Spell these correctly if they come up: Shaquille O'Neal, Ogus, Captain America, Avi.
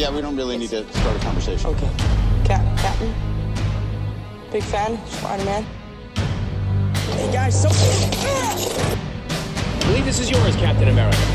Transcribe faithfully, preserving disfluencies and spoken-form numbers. Yeah, we don't really need to start a conversation. Okay. Cap Captain? Big fan? Spider-Man? Hey, guys, so... I believe this is yours, Captain America.